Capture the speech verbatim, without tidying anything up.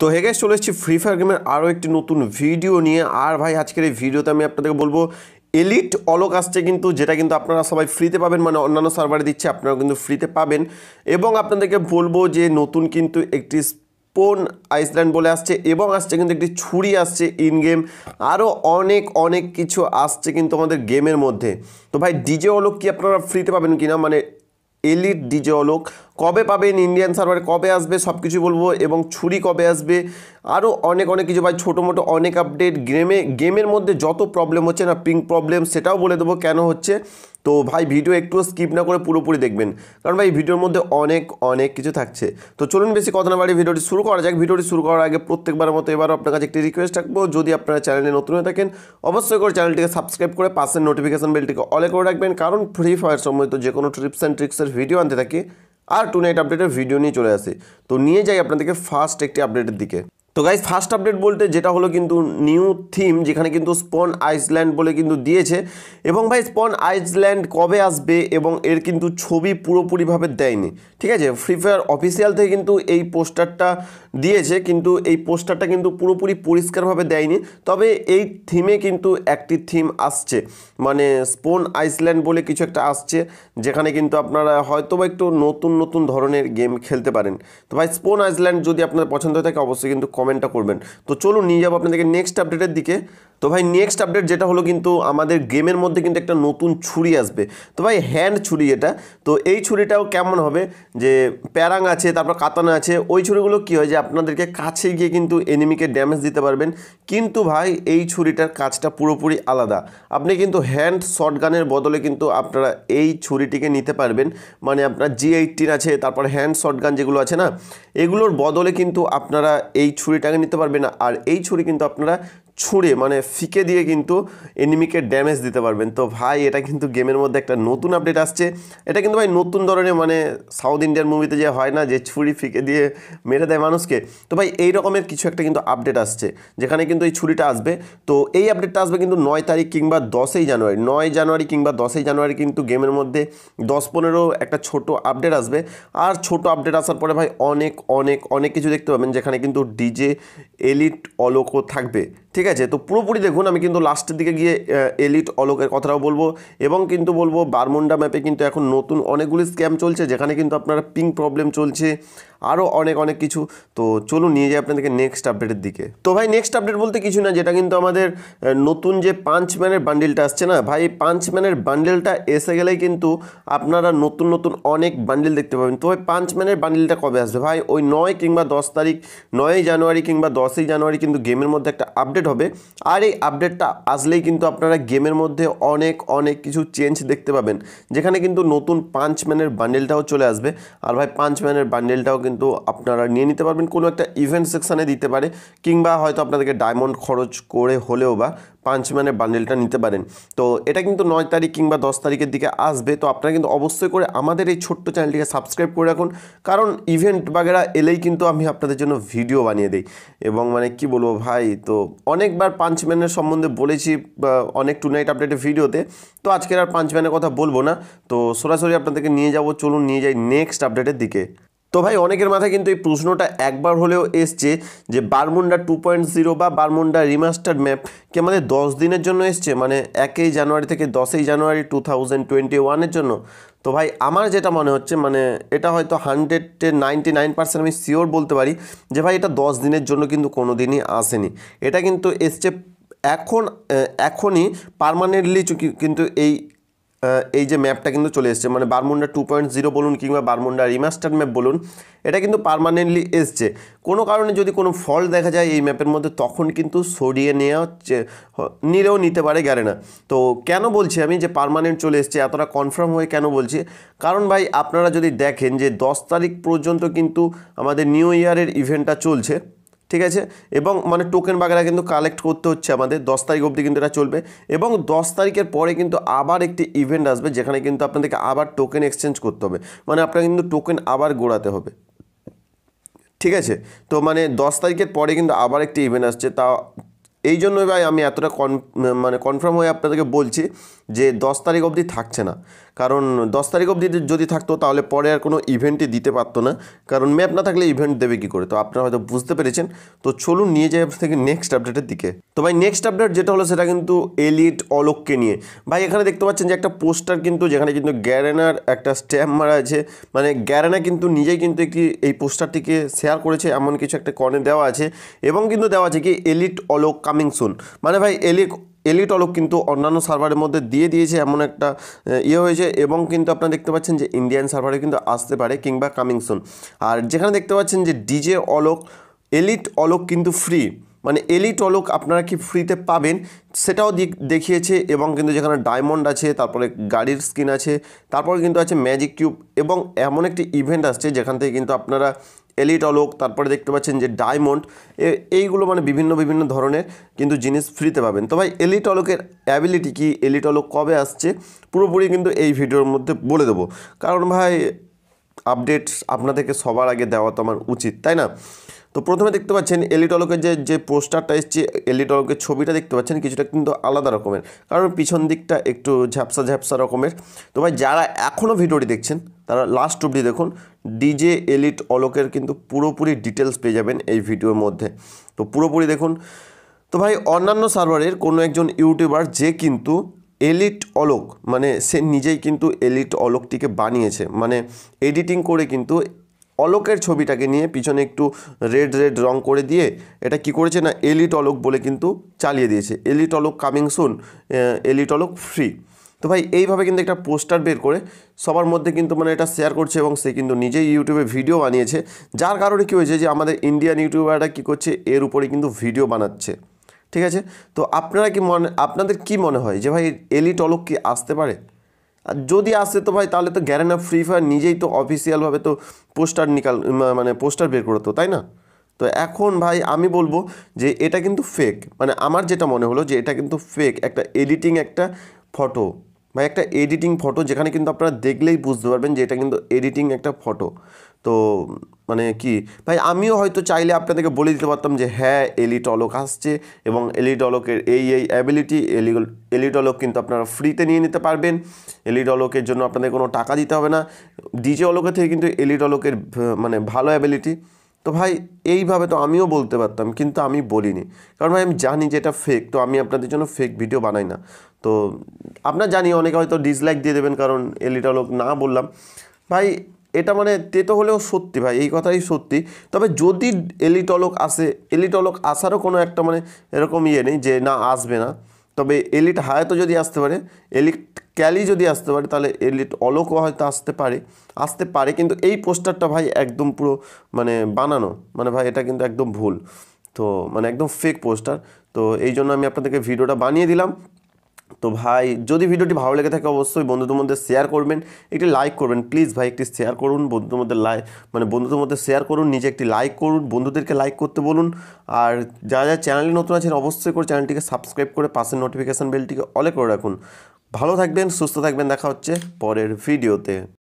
तो hey guys चले एसेছি free fire गेमेर आरो एकटी नतून भिडियो निये। आर भाई आजकेर एई भिडियोते आमि आपनादेरके बोलबो एलिट अलक आसছে কিন্তু যেটা কিন্তু আপনারা সবাই ফ্রিতে পাবেন, মানে অন্যান্য সার্ভারে দিচ্ছে আপনারা কিন্তু ফ্রিতে পাবেন। এবং আপনাদেরকে বলবো যে নতুন কিন্তু একটি স্পন আইসল্যান্ড বলে আসছে এবং আসছে কিন্তু একটি ছুরি আসছে ইন গেম, আরও অনেক অনেক কিছু আসছে কিন্তু আমাদের গেমের মধ্যে। তো ভাই ডিজে অলক কি আপনারা ফ্রিতে পাবেন কিনা, মানে এলিট ডিজে অলক কবে পাবেন, ইন্ডিয়ান সার্ভারে কবে আসবে সব কিছু বলবো, এবং ছুরি কবে আসবে, আরও অনেক অনেক কিছু ভাই ছোটো মোটো অনেক আপডেট। গেমে গেমের মধ্যে যত প্রবলেম হচ্ছে না, পিং প্রবলেম, সেটাও বলে দেবো কেন হচ্ছে। তো ভাই ভিডিও একটু স্কিপ না করে পুরোপুরি দেখবেন, কারণ ভাই ভিডিওর মধ্যে অনেক অনেক কিছু থাকছে। তো চলুন বেশি কথা না বাড়িয়ে ভিডিওটি শুরু করা যাক। ভিডিওটি শুরু করার আগে প্রত্যেকবারের মতো এবারও আপনার কাছে একটি রিকোয়েস্ট থাকবো, যদি আপনারা চ্যানেলে নতুন হয়ে থাকেন অবশ্যই করে চ্যানেলটিকে সাবস্ক্রাইব করে পাশের নোটিফিকেশান বেলটিকে অলে করে রাখবেন, কারণ ফ্রি ফায়ার সম্বন্ধিত যে কোনো টিপস অ্যান্ড ট্রিক্সের ভিডিও আনতে থাকি আর টু নাইট আপডেটের ভিডিও নিয়ে চলে আসে। তো নিয়ে যাই আপনাদেরকে ফার্স্ট একটি আপডেটের দিকে। তো গাইজ ফার্স্ট আপডেট বলতে যেটা হলো কিন্তু নিউ থিম, যেখানে কিন্তু স্পন আইসল্যান্ড বলে কিন্তু দিয়েছে। এবং ভাই স্পন আইসল্যান্ড কবে আসবে এবং এর কিন্তু ছবি পুরোপুরিভাবে দেয়নি, ঠিক আছে। ফ্রি ফায়ার অফিসিয়াল থেকে কিন্তু এই পোস্টারটা দিয়েছে, কিন্তু এই পোস্টারটা কিন্তু পুরোপুরি পরিষ্কারভাবে দেয়নি। তবে এই থিমে কিন্তু একটি থিম আসছে, মানে স্পন আইসল্যান্ড বলে কিছু একটা আসছে, যেখানে কিন্তু আপনারা হয়তো বা একটু নতুন নতুন ধরনের গেম খেলতে পারেন। তো ভাই স্পন আইসল্যান্ড যদি আপনার পছন্দ হয়ে থাকে অবশ্যই কিন্তু কমেন্টটা করবেন। তো চলুন নিয়ে যাবো আপনাদেরকে নেক্সট আপডেটের দিকে। তো ভাই নেক্সট আপডেট যেটা হলো কিন্তু আমাদের গেমের মধ্যে কিন্তু একটা নতুন ছুরি আসবে। তো ভাই হ্যান্ড ছুরি এটা। তো এই ছুরিটাও কেমন হবে যে প্যারাং আছে, তারপর কাতানা আছে, ওই ছুরিগুলো কী হয় যে আপনাদেরকে কাছে গিয়ে কিন্তু এনিমিকে ড্যামেজ দিতে পারবেন। কিন্তু ভাই এই ছুরিটার কাজটা পুরোপুরি আলাদা। আপনি কিন্তু হ্যান্ড শটগানের বদলে কিন্তু আপনারা এই ছুরিটিকে নিতে পারবেন, মানে আপনার জি এইটিন আছে, তারপর হ্যান্ড শটগান যেগুলো আছে না, এগুলোর বদলে কিন্তু আপনারা এই ছুরিটাকে নিতে পারবেন। আর এই ছুরি কিন্তু আপনারা ছুঁড়ে মানে ফিকে দিয়ে কিন্তু এনিমিকে ড্যামেজ দিতে পারবেন। তো ভাই এটা কিন্তু গেমের মধ্যে একটা নতুন আপডেট আসছে। এটা কিন্তু ভাই নতুন ধরনের, মানে সাউথ ইন্ডিয়ান মুভিতে যে হয় না যে ছুরি ফিকে দিয়ে মেরে দেয় মানুষকে, তো ভাই এই রকমের কিছু একটা কিন্তু আপডেট আসছে, যেখানে কিন্তু এই ছুরিটা আসবে। তো এই আপডেটটা আসবে কিন্তু নয় তারিখ কিংবা দশই জানুয়ারি নয় জানুয়ারি কিংবা দশই জানুয়ারি কিন্তু গেমের মধ্যে দশ পনেরো একটা ছোট আপডেট আসবে। আর ছোট আপডেট আসার পরে ভাই অনেক অনেক অনেক কিছু দেখতে পাবেন, যেখানে কিন্তু ডিজে এলিট অলকও থাকবে, ঠিক আছে। তো পুরোপুরি দেখুন, আমি কিন্তু লাস্টের দিকে গিয়ে এলিট অলকের কথাটাও বলবো, এবং কিন্তু বলবো বারমুন্ডা ম্যাপে কিন্তু এখন নতুন অনেকগুলি স্ক্যাম চলছে, যেখানে কিন্তু আপনারা পিং প্রবলেম চলছে, আরও অনেক অনেক কিছু। তো চলুন নিয়ে যাই আপনাদেরকে নেক্সট আপডেটের দিকে। তো ভাই নেক্সট আপডেট বলতে কিছু না, যেটা কিন্তু আমাদের নতুন যে পাঞ্চ ম্যানের বান্ডেলটা আসছে না, ভাই এই পাঞ্চ ম্যানের বান্ডেলটা এসে গেলেই কিন্তু আপনারা নতুন নতুন অনেক বান্ডেল দেখতে পাবেন। তো ভাই পাঞ্চ ম্যানের বান্ডেলটা কবে আসবে ভাই, ওই নয় কিংবা দশ তারিখ নয়ই জানুয়ারি কিংবা দশই জানুয়ারি কিন্তু গেমের মধ্যে একটা আপডেট হবে। আর এই আপডেটটা আসলেই কিন্তু আপনারা গেমের মধ্যে অনেক অনেক কিছু চেঞ্জ দেখতে পাবেন, যেখানে কিন্তু নতুন পাঞ্চ ম্যানের বান্ডেলটাও চলে আসবে। আর ভাই পাঞ্চ ম্যানের বান্ডেলটাও কিন্তু আপনারা নিয়ে নিতে পারবেন, কোনো একটা ইভেন্ট সেকশানে দিতে পারে, কিংবা হয়তো আপনাদেরকে ডায়মন্ড খরচ করে হলেও বা পাঞ্চ ম্যানের বান্ডেলটা নিতে পারেন। তো এটা কিন্তু নয় তারিখ কিংবা দশ তারিখের দিকে আসবে। তো আপনারা কিন্তু অবশ্যই করে আমাদের এই ছোট্ট চ্যানেলটিকে সাবস্ক্রাইব করে রাখুন, কারণ ইভেন্ট বাগেরা এলেই কিন্তু আমি আপনাদের জন্য ভিডিও বানিয়ে দিই। এবং মানে কি বলবো ভাই, তো অনেকবার পাঞ্চ ম্যানের সম্বন্ধে বলেছি অনেক টু নাইট আপডেটের ভিডিওতে, তো আজকের আর পাঞ্চ ম্যানের কথা বলবো না। তো সরাসরি আপনাদেরকে নিয়ে যাব, চলুন নিয়ে যাই নেক্সট আপডেটের দিকে। তো ভাই অনেকের মাথায় কিন্তু এই প্রশ্নটা একবার হলেও এসছে যে বারমুন্ডা টু পয়েন্ট জিরো বা বারমুন্ডা রিমাস্টার ম্যাপ কি আমাদের দশ দিনের জন্য এসছে, মানে একই জানুয়ারি থেকে দশই জানুয়ারি টু থাউজেন্ড টোয়েন্টি ওয়ানের জন্য। তো ভাই আমার যেটা মনে হচ্ছে, মানে এটা হয়তো হান্ড্রেডে নাইনটি নাইন পার্সেন্ট আমি শিওর বলতে পারি যে ভাই এটা দশ দিনের জন্য কিন্তু কোনো দিনই আসেনি, এটা কিন্তু এসছে এখন এখনই পারমানেন্টলি কিন্তু এই এই যে ম্যাপটা কিন্তু চলে এসছে, মানে বারমুন্ডা টু পয়েন্ট জিরো বলুন কিংবা বারমুন্ডা রিমাস্টার ম্যাপ বলুন, এটা কিন্তু পারমানেন্টলি এসছে। কোনো কারণে যদি কোনো ফল্ট দেখা যায় এই ম্যাপের মধ্যে, তখন কিন্তু সরিয়ে নেওয়া নিলেও নিতে পারে গারেনা। তো কেন বলছি আমি যে পারমানেন্ট চলে এসছে এতটা কনফার্ম হয়ে কেন বলছি, কারণ ভাই আপনারা যদি দেখেন যে দশ তারিখ পর্যন্ত কিন্তু আমাদের নিউ ইয়ারের ইভেন্টটা চলছে, ঠিক আছে। এবং মানে টোকেন বাগেরা কিন্তু কালেক্ট করতে হচ্ছে আমাদের, দশ তারিখ অবধি কিন্তু এটা চলবে। এবং দশ তারিখের পরে কিন্তু আবার একটি ইভেন্ট আসবে, যেখানে কিন্তু আপনাদেরকে আবার টোকেন এক্সচেঞ্জ করতে হবে, মানে আপনাকে কিন্তু টোকেন আবার গোড়াতে হবে, ঠিক আছে। তো মানে দশ তারিখের পরে কিন্তু আবার একটি ইভেন্ট আসছে, তা এই জন্যই ভাই আমি এতটা মানে কনফার্ম হয়ে আপনাদেরকে বলছি যে দশ তারিখ অবধি থাকছে না, কারণ দশ তারিখ অবধি যদি থাকতো তাহলে পরে আর কোনো ইভেন্টই দিতে পারতো না, কারণ ম্যাপ না থাকলে ইভেন্ট দেবে কী করে। তো আপনারা হয়তো বুঝতে পেরেছেন। তো চলুন নিয়ে যাই আপনার থেকে নেক্সট আপডেটের দিকে। তো ভাই নেক্সট আপডেট যেটা হলো সেটা কিন্তু এলিট অলককে নিয়ে। ভাই এখানে দেখতে পাচ্ছেন যে একটা পোস্টার কিন্তু যেখানে কিন্তু গ্যারেনার একটা স্ট্যাম্প মারা আছে, মানে গ্যারেনা কিন্তু নিজেই কিন্তু একটি এই পোস্টারটিকে শেয়ার করেছে, এমন কিছু একটা কর্নে দেওয়া আছে এবং কিন্তু দেওয়া আছে কি এলিট অলক কামিং সুন। মানে ভাই এলিট এলিট অলক কিন্তু অন্যান্য সার্ভারের মধ্যে দিয়ে দিয়েছে, এমন একটা ইয়ে হয়েছে এবং কিন্তু আপনারা দেখতে পাচ্ছেন যে ইন্ডিয়ান সার্ভারে কিন্তু আসতে পারে কিংবা কামিং সুন। আর যেখানে দেখতে পাচ্ছেন যে ডিজে অলক এলিট অলক কিন্তু ফ্রি, মানে এলিট অলক আপনারা কি ফ্রিতে পাবেন সেটাও দেখিয়েছে এবং কিন্তু যেখানে ডায়মন্ড আছে, তারপরে গাড়ির স্কিন আছে, তারপরে কিন্তু আছে ম্যাজিক কিউব এবং এমন একটি ইভেন্ট আসছে যেখান থেকে কিন্তু আপনারা এলিট অলক, তারপরে দেখতে পাচ্ছেন যে ডায়মন্ড, এইগুলো মানে বিভিন্ন বিভিন্ন ধরনের কিন্তু জিনিস ফ্রিতে পাবেন। তো ভাই এলিট অলকের অ্যাবিলিটি কী, এলিট অলক কবে আসছে পুরোপুরি কিন্তু এই ভিডিওর মধ্যে বলে দেবো, কারণ ভাই আপডেট আপনাদেরকে সবার আগে দেওয়া তো আমার উচিত, তাই না? তো প্রথমে দেখতে পাচ্ছেন এলিট অলকের যে যে পোস্টারটা এসছে, এলিট অলকের ছবিটা দেখতে পাচ্ছেন কিছুটা কিন্তু আলাদা রকমের, কারণ পিছন দিকটা একটু ঝাপসা ঝাপসা রকমের। তো ভাই যারা এখনও ভিডিওটি দেখছেন তারা লাস্ট অবধি দেখুন, ডিজে এলিট অলকের কিন্তু পুরোপুরি ডিটেলস পেয়ে যাবেন এই ভিডিওর মধ্যে, তো পুরোপুরি দেখুন। তো ভাই অন্যান্য সার্ভারের কোনো একজন ইউটিউবার যে কিন্তু এলিট অলক, মানে সে নিজেই কিন্তু এলিট অলকটিকে বানিয়েছে, মানে এডিটিং করে কিন্তু অলকের ছবিটাকে নিয়ে পিছনে একটু রেড রেড রং করে দিয়ে এটা কি করেছে না এলিট অলক বলে কিন্তু চালিয়ে দিয়েছে, elite Alok coming soon, elite Alok free. তো ভাই এইভাবে কিন্তু একটা পোস্টার বের করে সবার মধ্যে কিন্তু মানে এটা শেয়ার করছে এবং সে কিন্তু নিজেই ইউটিউবে ভিডিও বানিয়েছে, যার কারণে কী হয়েছে যে আমাদের ইন্ডিয়ান ইউটিউবাররা কী করছে এর উপরে কিন্তু ভিডিও বানাচ্ছে, ঠিক আছে? তো আপনারা কি মনে আপনাদের কি মনে হয় যে ভাই এলিট অলক কি আসতে পারে? আর যদি আসে তো ভাই তাহলে তো গ্যারেনা ফ্রি ফায়ার নিজেই তো অফিসিয়ালভাবে তো পোস্টার নিকাল মানে পোস্টার বের করতো, তাই না? তো এখন ভাই আমি বলবো যে এটা কিন্তু ফেক, মানে আমার যেটা মনে হলো যে এটা কিন্তু ফেক, একটা এডিটিং একটা ফটো, ভাই একটা এডিটিং ফটো যেখানে কিন্তু আপনারা দেখলেই বুঝতে পারবেন যে এটা কিন্তু এডিটিং একটা ফটো। তো মানে কি ভাই আমিও হয়তো চাইলে আপনাদেরকে বলে দিতে পারতাম যে হ্যাঁ এলিট অলক আসছে এবং এলিট অলকের এই এই অ্যাবিলিটি, এলি এলিট অলক কিন্তু আপনারা ফ্রিতে নিয়ে নিতে পারবেন, এলিট অলকের জন্য আপনাদের কোনো টাকা দিতে হবে না, ডিজে অলকের থেকে কিন্তু এলিট অলকের মানে ভালো অ্যাবিলিটি। তো ভাই এইভাবে তো আমিও বলতে পারতাম, কিন্তু আমি বলিনি, কারণ ভাই আমি জানি যে এটা ফেক, তো আমি আপনাদের জন্য ফেক ভিডিও বানাই না। তো আপনারা জানি অনেকে হয়তো ডিসলাইক দিয়ে দেবেন কারণ এলিট অলক না বললাম, ভাই এটা মানে তেতো হলেও সত্যি, ভাই এই কথাই সত্যি। তবে যদি এলিট অলক আসে, এলিট অলক আসারও কোনো একটা মানে এরকম ইয়ে নেই যে না আসবে না, তবে এলিট হয়তো যদি আসতে পারে, এলিট ক্যালি যদি আসতে পারে, তাহলে এলিট অলকও হয়তো আসতে পারে, আসতে পারে। কিন্তু এই পোস্টারটা ভাই একদম পুরো মানে বানানো, মানে ভাই এটা কিন্তু একদম ভুল, তো মানে একদম ফেক পোস্টার। তো এই জন্য আমি আপনাদেরকে ভিডিওটা বানিয়ে দিলাম। তো ভাই যদি ভিডিওটি ভালো লেগে থাকে অবশ্যই বন্ধুদের মধ্যে শেয়ার করবেন, একটি লাইক করবেন প্লিজ ভাই, একটি শেয়ার করুন বন্ধুদের মধ্যে, লাইক মানে বন্ধুদের মধ্যে শেয়ার করুন, নিজে একটি লাইক করুন, বন্ধুদেরকে লাইক করতে বলুন। আর যারা যারা চ্যানেলে নতুন আছেন অবশ্যই করে চ্যানেলটিকে সাবস্ক্রাইব করে পাশের নোটিফিকেশান বেলটিকে অলে করে রাখুন। ভালো থাকবেন, সুস্থ থাকবেন, দেখা হচ্ছে পরের ভিডিওতে।